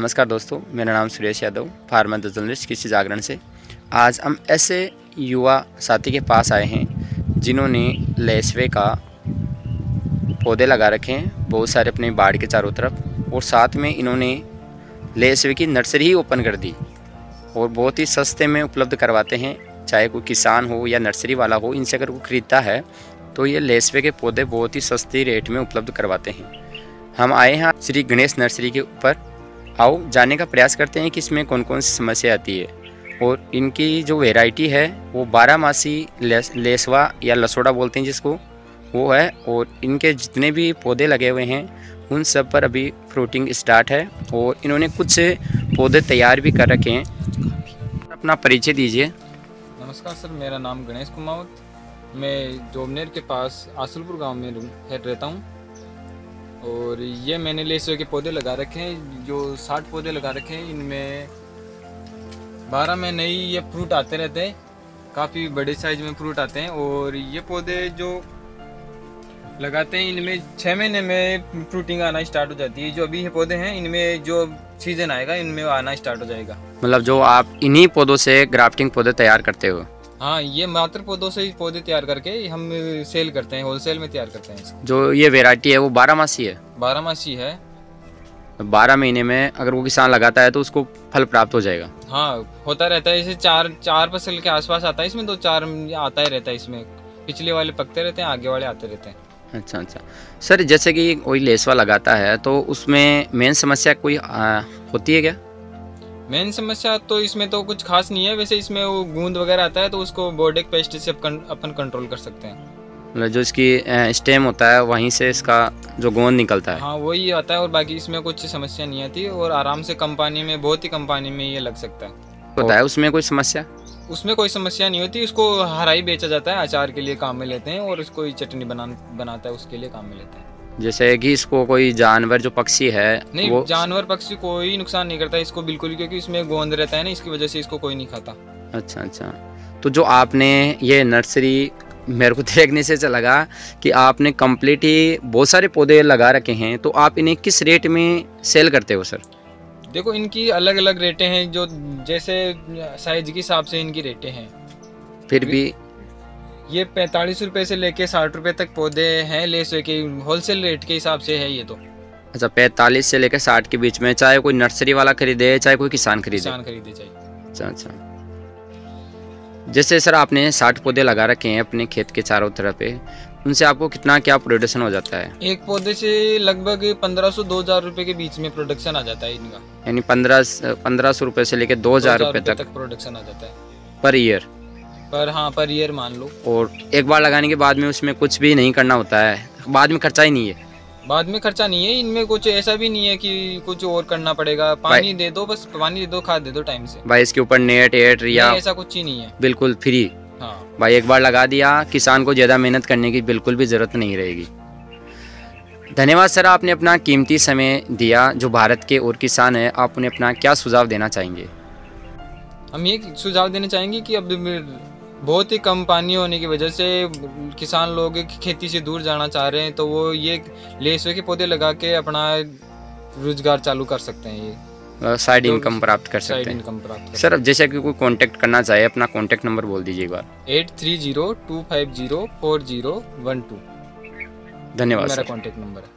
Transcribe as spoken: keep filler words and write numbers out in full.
नमस्कार दोस्तों, मेरा नाम सुरेश यादव, फार्मर जर्नलिस्ट कृषि जागरण से। आज हम ऐसे युवा साथी के पास आए हैं जिन्होंने लेसवे का पौधे लगा रखे हैं बहुत सारे अपने बाड़ के चारों तरफ, और साथ में इन्होंने लेसवे की नर्सरी ही ओपन कर दी और बहुत ही सस्ते में उपलब्ध करवाते हैं। चाहे कोई किसान हो या नर्सरी वाला हो, इनसे अगर वो खरीदता है तो ये लेसवे के पौधे बहुत ही सस्ती रेट में उपलब्ध करवाते हैं। हम आए हैं श्री गणेश नर्सरी के ऊपर, आओ जाने का प्रयास करते हैं कि इसमें कौन कौन सी समस्या आती है। और इनकी जो वेराइटी है वो बारहमासी लेस, लेसवा या लसोड़ा बोलते हैं जिसको, वो है। और इनके जितने भी पौधे लगे हुए हैं उन सब पर अभी फ्रूटिंग स्टार्ट है और इन्होंने कुछ पौधे तैयार भी कर रखे हैं। अपना परिचय दीजिए। नमस्कार सर, मेरा नाम गणेश कुमार, मैं जामनेर के पास असलपुर गांव में रहता हूँ और ये मैंने लेसवे के पौधे लगा रखे हैं। जो साठ पौधे लगा रखे हैं इनमें बारह में नई ये फ्रूट आते रहते हैं, काफ़ी बड़े साइज में फ्रूट आते हैं। और ये पौधे जो लगाते हैं इनमें छः महीने में फ्रूटिंग आना स्टार्ट हो जाती है। जो अभी ये पौधे हैं इनमें जो सीजन आएगा इनमें आना स्टार्ट हो जाएगा। मतलब जो आप इन्हीं पौधों से ग्राफ्टिंग पौधे तैयार करते हो? हाँ, ये मात्र पौधों से पौधे तैयार करके हम सेल करते हैं, होलसेल में तैयार करते हैं। जो ये वैरायटी है वो बारह मासी है? बारह मासी है, बारह महीने में अगर वो किसान लगाता है तो उसको फल प्राप्त हो जाएगा। हाँ, होता रहता है। इसे चार चार फसल के आसपास आता है, इसमें दो चार आता ही रहता है। इसमें पिछले वाले पकते रहते हैं, आगे वाले आते रहते हैं। अच्छा अच्छा सर, जैसे कि कोई लेसवा लगाता है तो उसमें मेन समस्या कोई आ, होती है क्या? मेन समस्या तो इसमें तो कुछ खास नहीं है। वैसे इसमें वो गूंद वगैरह आता है तो उसको बोर्डेक पेस्ट से अपन कंट्रोल कर सकते हैं। मतलब जो इसकी स्टेम होता है वहीं से इसका जो गोंद निकलता है? हाँ, वही आता है और बाकी इसमें कुछ समस्या नहीं आती और आराम से कम पानी में, बहुत ही कम पानी में ये लग सकता है। होता है उसमें कोई समस्या? उसमें कोई समस्या नहीं होती। इसको हरा ही बेचा जाता है, अचार के लिए काम में लेते हैं और इसको चटनी बनाता है उसके लिए काम में लेते हैं। जैसे कि इसको कोई जानवर, जो पक्षी है? नहीं, वो जानवर पक्षी कोई नुकसान नहीं करता इसको बिल्कुल, क्योंकि इसमें गोंद रहता है ना, इसकी वजह से इसको कोई नहीं खाता। अच्छा अच्छा, तो जो आपने ये नर्सरी, मेरे को देखने से ऐसा लगा कि आपने कंप्लीट ही बहुत सारे पौधे लगा रखे हैं, तो आप इन्हें किस रेट में सेल करते हो सर? देखो, इनकी अलग अलग रेटें हैं, जो जैसे साइज के हिसाब से इनकी रेटें हैं। फिर भी ये पैंतालीस रुपए से लेके साठ रुपए तक पौधे हैं लेसवे के, होलसेल रेट के हिसाब से है ये तो। अच्छा, पैंतालीस से लेके साठ के बीच में, चाहे कोई नर्सरी वाला खरीदे चाहे कोई किसान खरीदे? किसान खरीदे चाहिए। अच्छा अच्छा, जैसे सर आपने साठ पौधे लगा रखे हैं अपने खेत के चारों तरफ पे, उनसे आपको कितना क्या प्रोडक्शन हो जाता है? एक पौधे से लगभग पंद्रह सौ दो हजार रुपए के बीच में प्रोडक्शन आ जाता है इनका। यानी पंद्रह पंद्रह सौ रुपए से लेके दो हजार रुपए तक प्रोडक्शन आ जाता है पर ईयर पर। हाँ, पर ईयर मान लो। और एक बार लगाने के बाद में उसमें कुछ भी नहीं करना होता है? बाद में खर्चा ही नहीं है? बाद में खर्चा नहीं है। इनमें कुछ ऐसा भी नहीं है कि कुछ और करना पड़ेगा। पानी दे दो, बस पानी दे दो, खाद दे दो टाइम से भाई। इसके ऊपर नेट एट या ऐसा कुछ ही नहीं है, बिल्कुल फ्री। हाँ भाई, एक बार लगा दिया, किसान को ज़्यादा मेहनत करने की बिल्कुल भी ज़रूरत नहीं रहेगी। धन्यवाद सर, आपने अपना कीमती समय दिया। जो भारत के और किसान हैं, आप उन्हें अपना क्या सुझाव देना चाहेंगे? हम ये सुझाव देना चाहेंगे कि अब बहुत ही कम पानी होने की वजह से किसान लोग खेती से दूर जाना चाह रहे हैं, तो वो ये लेसवे के पौधे लगा के अपना रोजगार चालू कर सकते हैं। ये साइड इनकम प्राप्त कर सकते हैं। सर, अब जैसे कि कोई कांटेक्ट करना चाहे, अपना कांटेक्ट नंबर बोल दीजिए एक बार। Eight three zero two five zero four zero one two. धन्यवाद, मेरा कांटेक्ट नंबर है।